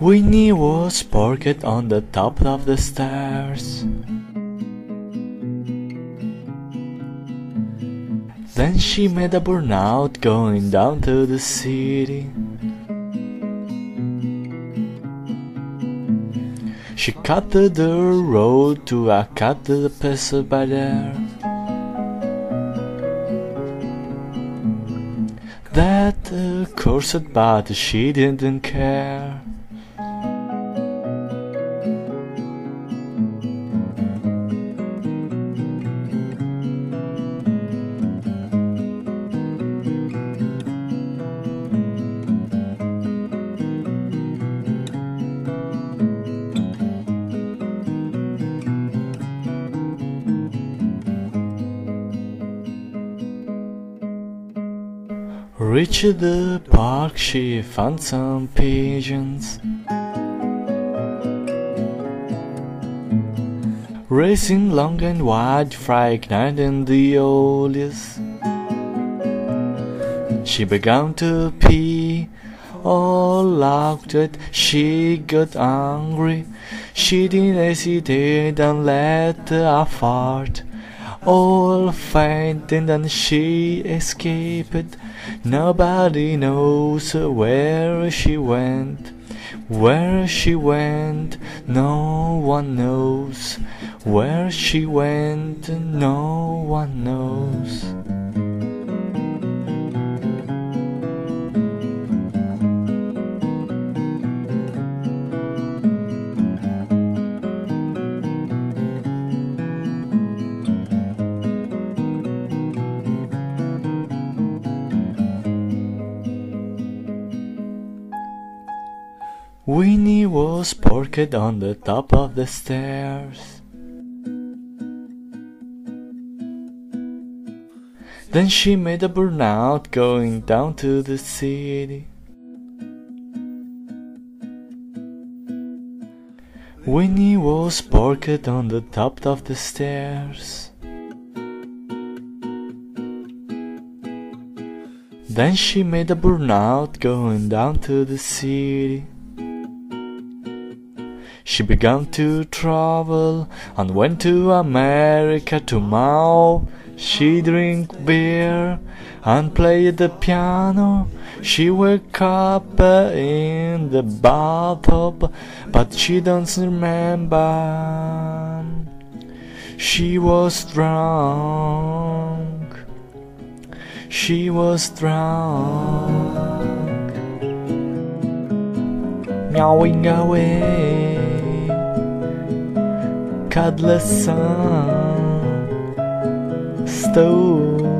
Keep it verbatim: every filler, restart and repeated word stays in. Winni was parked on the top of the stairs. Then she made a burnout going down to the city. She cut the road to a cut the passer by there. That cursed, but she didn't care. Reached the park, she found some pigeons racing long and wide, frightening the oldies. She began to pee, all locked it. She got angry, she didn't hesitate and let her fart. All fainting and she escaped. Nobody knows where she went. Where she went, no one knows. Where she went, no one knows. Winni was parked on the top of the stairs. Then she made a burnout going down to the city. Winni was parked on the top of the stairs. Then she made a burnout going down to the city. She began to travel and went to America to Mao. She drank beer and played the piano. She woke up in the bathtub, but she doesn't remember. She was drunk. She was drunk. Meowing away. Godless sun stole.